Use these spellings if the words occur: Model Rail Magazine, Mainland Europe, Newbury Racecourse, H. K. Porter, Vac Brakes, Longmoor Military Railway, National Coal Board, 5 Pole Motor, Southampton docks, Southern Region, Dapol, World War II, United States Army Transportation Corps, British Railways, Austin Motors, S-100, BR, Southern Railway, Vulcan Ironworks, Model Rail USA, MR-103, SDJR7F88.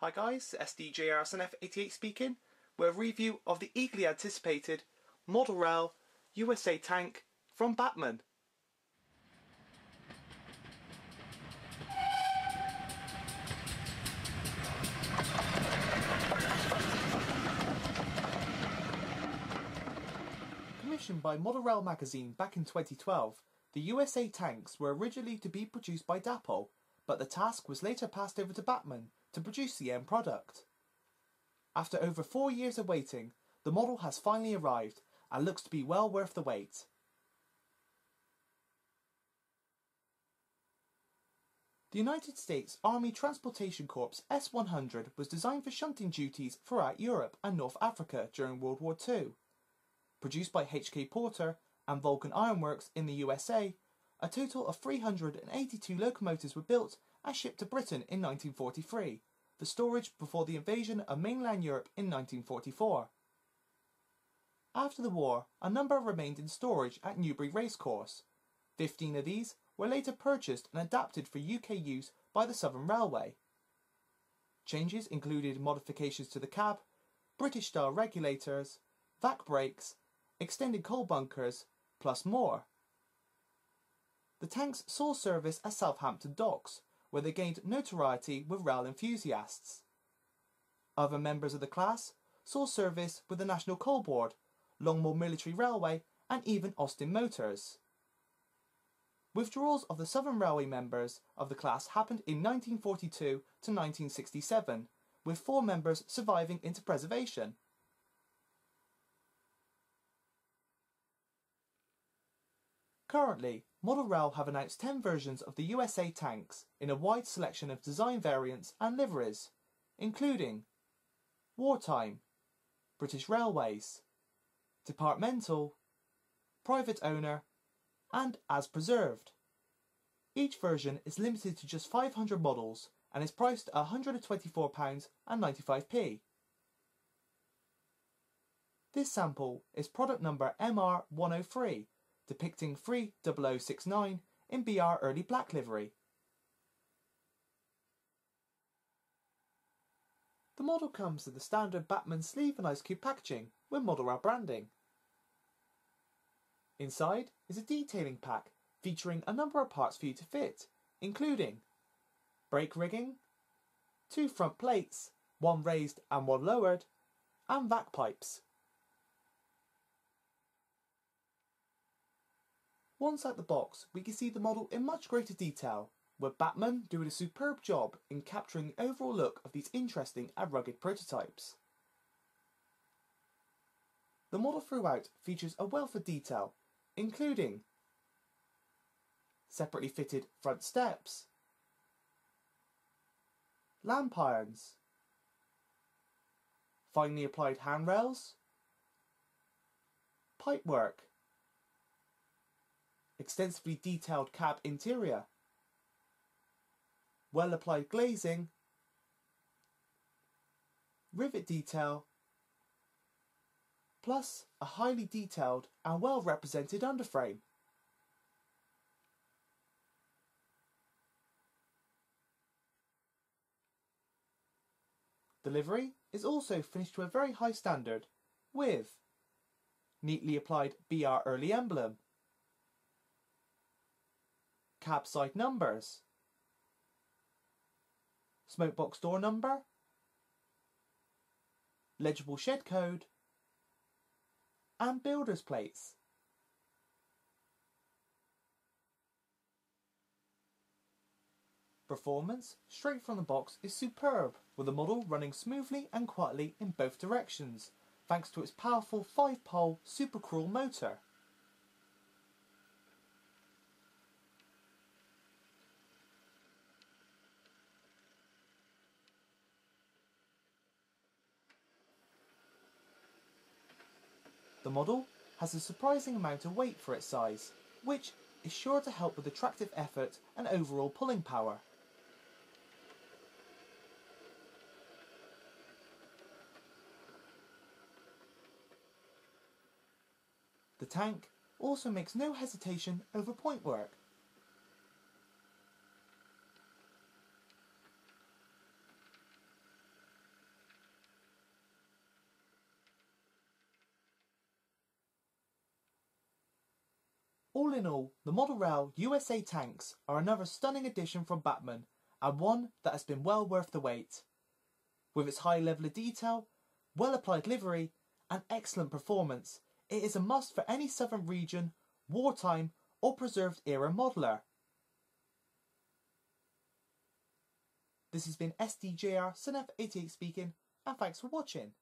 Hi guys, SDJR7F88 speaking, with a review of the eagerly anticipated Model Rail USA tank from Batman. Commissioned by Model Rail magazine back in 2012, the USA tanks were originally to be produced by Dapol, but the task was later passed over to Batman to produce the end product. After over 4 years of waiting, the model has finally arrived and looks to be well worth the wait. The United States Army Transportation Corps S-100 was designed for shunting duties throughout Europe and North Africa during World War II. Produced by H. K. Porter and Vulcan Ironworks in the USA, a total of 382 locomotives were built and shipped to Britain in 1943, for storage before the invasion of mainland Europe in 1944. After the war, a number remained in storage at Newbury Racecourse. 15 of these were later purchased and adapted for UK use by the Southern Railway. Changes included modifications to the cab, British-style regulators, vac brakes, extended coal bunkers, plus more. The tanks saw service at Southampton docks, where they gained notoriety with rail enthusiasts. Other members of the class saw service with the National Coal Board, Longmoor Military Railway and even Austin Motors. Withdrawals of the Southern Railway members of the class happened in 1942 to 1967, with 4 members surviving into preservation. Currently, Model Rail have announced 10 versions of the USA tanks in a wide selection of design variants and liveries, including wartime, British Railways, departmental, private owner, and as preserved. Each version is limited to just 500 models and is priced at £124.95. This sample is product number MR-103, depicting 30069 in BR early black livery. The model comes in the standard Batman sleeve and ice cube packaging with Model Rail branding. Inside is a detailing pack featuring a number of parts for you to fit, including brake rigging, 2 front plates, 1 raised and 1 lowered, and vac pipes. Once out the box, we can see the model in much greater detail, with Batman doing a superb job in capturing the overall look of these interesting and rugged prototypes. The model throughout features a wealth of detail, including separately fitted front steps, lamp irons, finely applied handrails, pipework, extensively detailed cab interior, well applied glazing, rivet detail, plus a highly detailed and well represented underframe. The livery is also finished to a very high standard with neatly applied BR Early emblem, cab side numbers, smokebox door number, legible shed code, and builder's plates. Performance straight from the box is superb, with the model running smoothly and quietly in both directions, thanks to its powerful 5-pole supercruel motor. The model has a surprising amount of weight for its size, which is sure to help with attractive effort and overall pulling power. The tank also makes no hesitation over point work. All in all, the Model Rail USA tanks are another stunning addition from Batman, and one that has been well worth the wait. With its high level of detail, well-applied livery, and excellent performance, it is a must for any southern region, wartime, or preserved era modeler. This has been SDJR7F88 speaking, and thanks for watching.